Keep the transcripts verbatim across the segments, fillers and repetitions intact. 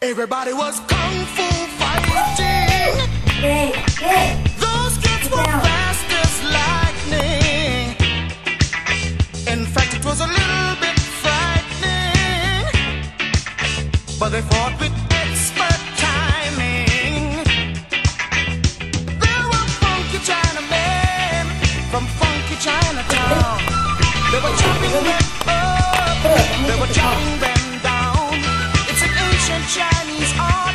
Everybody was kung fu fighting. Hey, hey. Those kids were fast as lightning. In fact, it was a little bit frightening, but they fought with expert timing. There were funky Chinamen from funky Chinatown. They were chopping them up, they were chopping them. Chinese art,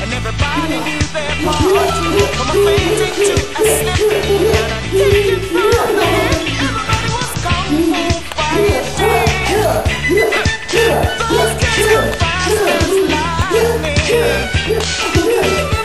and everybody knew their part. From a painting to a slip, and a kicking from the head, everybody was kung fu fighting. Those kids were fast as lightning.